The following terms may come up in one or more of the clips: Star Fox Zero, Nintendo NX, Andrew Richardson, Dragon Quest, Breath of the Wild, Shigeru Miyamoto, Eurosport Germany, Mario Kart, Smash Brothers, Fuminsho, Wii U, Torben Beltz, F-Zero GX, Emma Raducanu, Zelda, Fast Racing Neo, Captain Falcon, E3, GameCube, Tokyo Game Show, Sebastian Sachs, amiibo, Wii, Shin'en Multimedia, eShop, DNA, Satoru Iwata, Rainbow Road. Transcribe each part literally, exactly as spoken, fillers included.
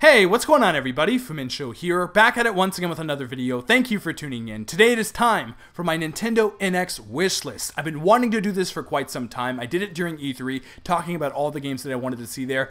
Hey, what's going on everybody? Fuminsho here, back at it once again with another video. Thank you for tuning in. Today it is time for my Nintendo N X wishlist. I've been wanting to do this for quite some time. I did it during E three, talking about all the games that I wanted to see there.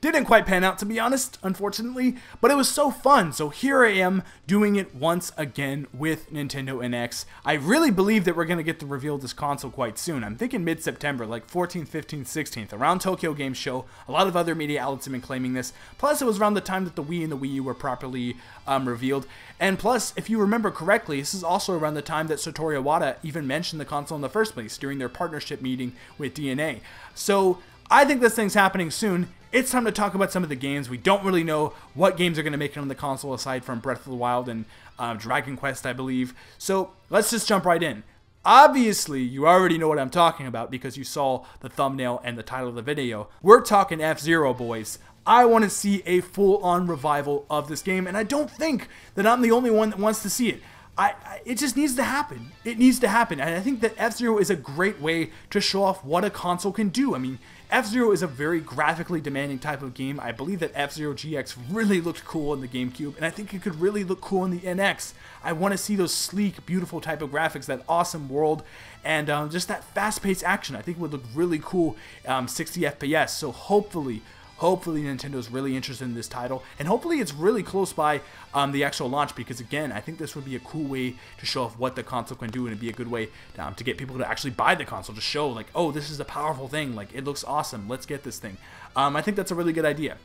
Didn't quite pan out, to be honest, unfortunately, but it was so fun. So here I am doing it once again with Nintendo N X. I really believe that we're going to get the reveal of this console quite soon. I'm thinking mid-September, like fourteenth, fifteenth, sixteenth, around Tokyo Game Show. A lot of other media outlets have been claiming this. Plus, it was around the time that the Wii and the Wii U were properly um, revealed. And plus, if you remember correctly, this is also around the time that Satoru Iwata even mentioned the console in the first place during their partnership meeting with D N A. So I think this thing's happening soon. It's time to talk about some of the games. We don't really know what games are going to make it on the console aside from Breath of the Wild and uh, Dragon Quest, I believe. So let's just jump right in. Obviously, you already know what I'm talking about because you saw the thumbnail and the title of the video. We're talking F-Zero, boys. I want to see a full-on revival of this game, and I don't think that I'm the only one that wants to see it. I, I, it just needs to happen. It needs to happen. And I think that F-Zero is a great way to show off what a console can do. I mean, F-Zero is a very graphically demanding type of game. I believe that F-Zero G X really looked cool on the GameCube, and I think it could really look cool on the N X. I want to see those sleek, beautiful type of graphics, that awesome world, and um, just that fast-paced action. I think it would look really cool, um, sixty F P S. So hopefully, Hopefully Nintendo's really interested in this title, and hopefully it's really close by um, the actual launch, because again, I think this would be a cool way to show off what the console can do, and it'd be a good way um, to get people to actually buy the console, to show like, oh, this is a powerful thing, like it looks awesome, let's get this thing. Um, I think that's a really good idea.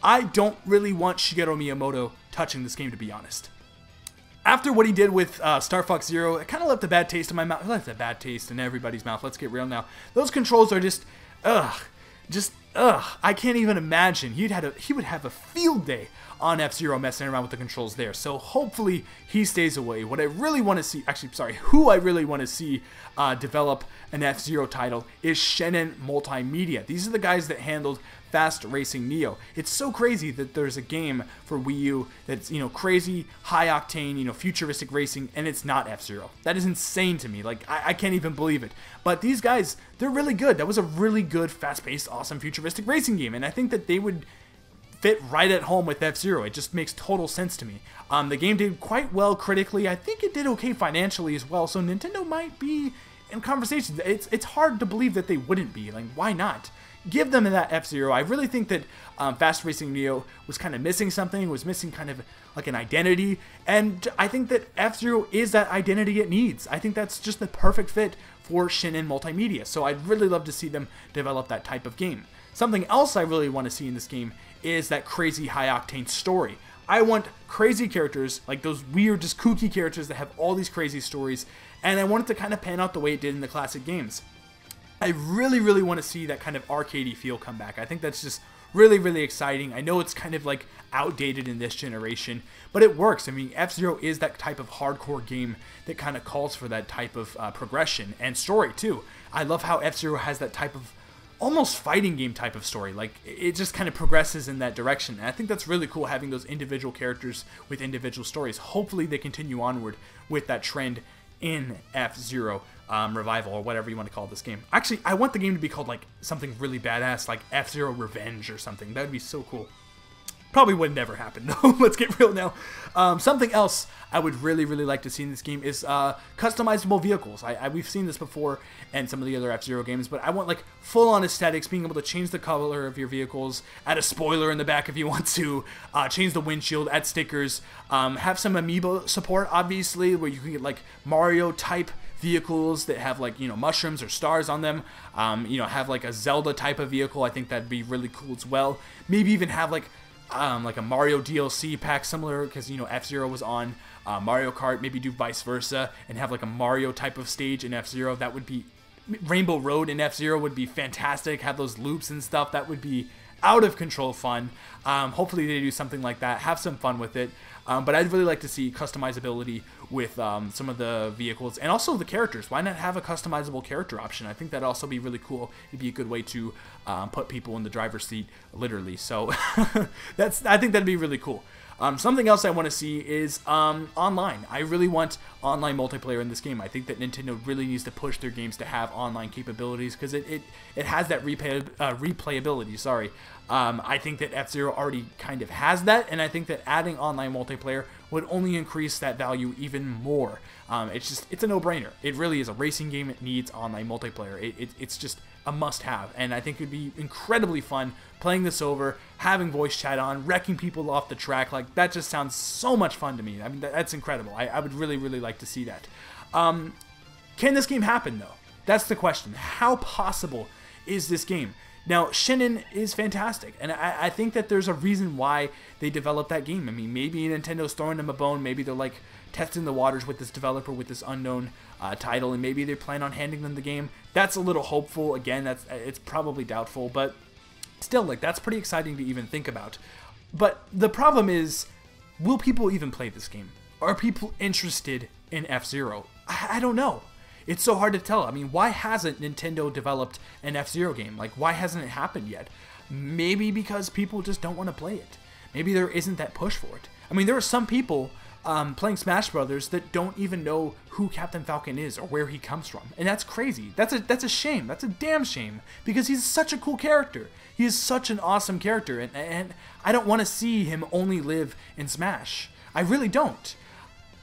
I don't really want Shigeru Miyamoto touching this game, to be honest. After what he did with uh, Star Fox Zero, it kind of left a bad taste in my mouth. It left a bad taste in everybody's mouth, let's get real now. Those controls are just, ugh. Just, ugh, I can't even imagine. He'd had a, he would have a field day on F-Zero messing around with the controls there. So hopefully he stays away. What I really want to see, actually, sorry, who I really want to see uh, develop an F-Zero title is Shin'en Multimedia. These are the guys that handled Fast Racing Neo. It's so crazy that there's a game for Wii U that's, you know, crazy, high-octane, you know, futuristic racing, and it's not F-Zero. That is insane to me. Like, I, I can't even believe it. But these guys, they're really good. That was a really good, fast-paced, awesome, futuristic racing game, and I think that they would fit right at home with F-Zero. It just makes total sense to me. Um, the game did quite well critically. I think it did okay financially as well, so Nintendo might be in conversations. It's, it's hard to believe that they wouldn't be. Like, why not? Give them that F-Zero. I really think that um, Fast Racing Neo was kind of missing something, was missing kind of like an identity, and I think that F-Zero is that identity it needs. I think that's just the perfect fit for Shin'en Multimedia, so I'd really love to see them develop that type of game. Something else I really want to see in this game is that crazy high-octane story. I want crazy characters, like those weird, just kooky characters that have all these crazy stories, and I want it to kind of pan out the way it did in the classic games. I really, really want to see that kind of arcadey feel come back. I think that's just really, really exciting. I know it's kind of like outdated in this generation, but it works. I mean, F-Zero is that type of hardcore game that kind of calls for that type of uh, progression and story too. I love how F-Zero has that type of almost fighting game type of story. Like, it just kind of progresses in that direction. And I think that's really cool, having those individual characters with individual stories. Hopefully they continue onward with that trend in F-Zero um, Revival, or whatever you want to call this game. Actually, I want the game to be called like something really badass, like F-Zero Revenge or something. That would be so cool. Probably would never happen though. Let's get real now. Um, something else I would really, really like to see in this game is uh, customizable vehicles. I, I we've seen this before in some of the other F-Zero games, but I want like full-on aesthetics, being able to change the color of your vehicles, add a spoiler in the back if you want to, uh, change the windshield, add stickers, um, have some amiibo support, obviously, where you can get like Mario-type vehicles that have like, you know, mushrooms or stars on them. Um, you know, have like a Zelda type of vehicle. I think that'd be really cool as well. Maybe even have like Um, like a Mario D L C pack, similar, because, you know, F-Zero was on uh, Mario Kart. Maybe do vice versa and have like a Mario type of stage in F-Zero. That would be, Rainbow Road in F-Zero would be fantastic. Have those loops and stuff. That would be out of control fun. Um, hopefully they do something like that. Have some fun with it. Um, but I'd really like to see customizability with um, some of the vehicles and also the characters. Why not have a customizable character option? I think that'd also be really cool. It'd be a good way to um, put people in the driver's seat, literally. So that's, I think that'd be really cool. Um, something else I want to see is um, online. I really want online multiplayer in this game. I think that Nintendo really needs to push their games to have online capabilities because it, it, it has that replay, uh, replayability. Sorry. Um, I think that F-Zero already kind of has that, and I think that adding online multiplayer would only increase that value even more. Um, it's just, it's a no-brainer. It really is a racing game. It needs online multiplayer. It, it, it's just a must-have, and I think it would be incredibly fun playing this over, having voice chat on, wrecking people off the track. Like, that just sounds so much fun to me. I mean, that, that's incredible. I, I would really, really like to see that. Um, can this game happen, though? That's the question. How possible is this game? Now, Shin'en is fantastic, and I, I think that there's a reason why they developed that game. I mean, maybe Nintendo's throwing them a bone. Maybe they're, like, testing the waters with this developer, with this unknown uh, title, and maybe they plan on handing them the game. That's a little hopeful. Again, that's it's probably doubtful, but still, like, that's pretty exciting to even think about. But the problem is, will people even play this game? Are people interested in F-Zero? I, I don't know. It's so hard to tell. I mean, why hasn't Nintendo developed an F-Zero game? Like, why hasn't it happened yet? Maybe because people just don't want to play it. Maybe there isn't that push for it. I mean, there are some people um, playing Smash Brothers that don't even know who Captain Falcon is or where he comes from. And that's crazy. That's a, that's a shame. That's a damn shame. Because he's such a cool character. He is such an awesome character. And, and I don't want to see him only live in Smash. I really don't.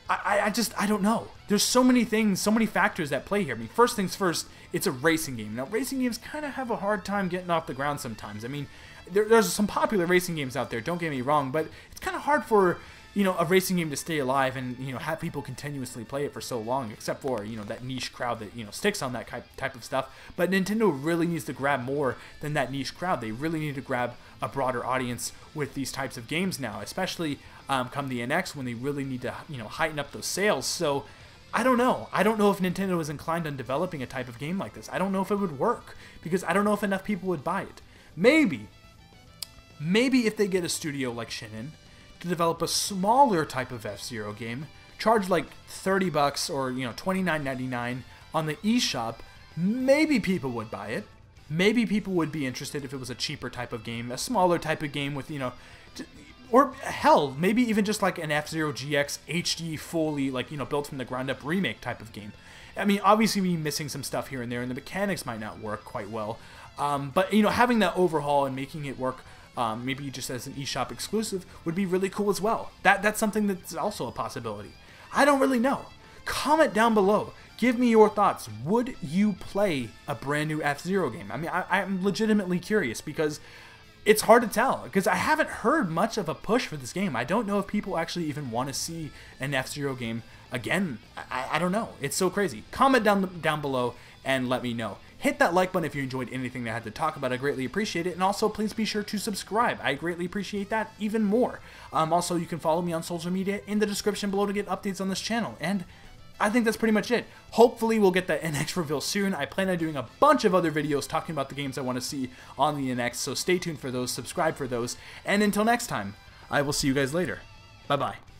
I, I just, I don't know. There's so many things, so many factors that play here. I mean, first things first, it's a racing game. Now, racing games kind of have a hard time getting off the ground sometimes. I mean, there, there's some popular racing games out there, don't get me wrong, but it's kind of hard for, you know, a racing game to stay alive and, you know, have people continuously play it for so long, except for, you know, that niche crowd that, you know, sticks on that type of stuff. But Nintendo really needs to grab more than that niche crowd. They really need to grab a broader audience with these types of games now, especially um, come the N X when they really need to, you know, heighten up those sales. So I don't know. I don't know if Nintendo is inclined on developing a type of game like this. I don't know if it would work because I don't know if enough people would buy it. Maybe, maybe if they get a studio like Shin'en to develop a smaller type of F-Zero game, charge like thirty bucks or, you know, twenty-nine ninety-nine on the eShop, maybe people would buy it. Maybe people would be interested if it was a cheaper type of game, a smaller type of game with, you know, or hell, maybe even just like an F-Zero G X H D fully, like, you know, built from the ground up remake type of game. I mean, obviously we're missing some stuff here and there, and the mechanics might not work quite well. Um, but, you know, having that overhaul and making it work Um, maybe just as an eShop exclusive would be really cool as well. That That's something that's also a possibility. I don't really know. Comment down below. Give me your thoughts. Would you play a brand new F-Zero game? I mean, I, I'm legitimately curious because it's hard to tell. Because I haven't heard much of a push for this game. I don't know if people actually even want to see an F-Zero game again. I, I don't know. It's so crazy. Comment down, down below and let me know. Hit that like button if you enjoyed anything that I had to talk about. I greatly appreciate it. And also, please be sure to subscribe. I greatly appreciate that even more. Um, also, you can follow me on social media in the description below to get updates on this channel. And I think that's pretty much it. Hopefully, we'll get the N X reveal soon. I plan on doing a bunch of other videos talking about the games I want to see on the N X. So stay tuned for those. Subscribe for those. And until next time, I will see you guys later. Bye-bye.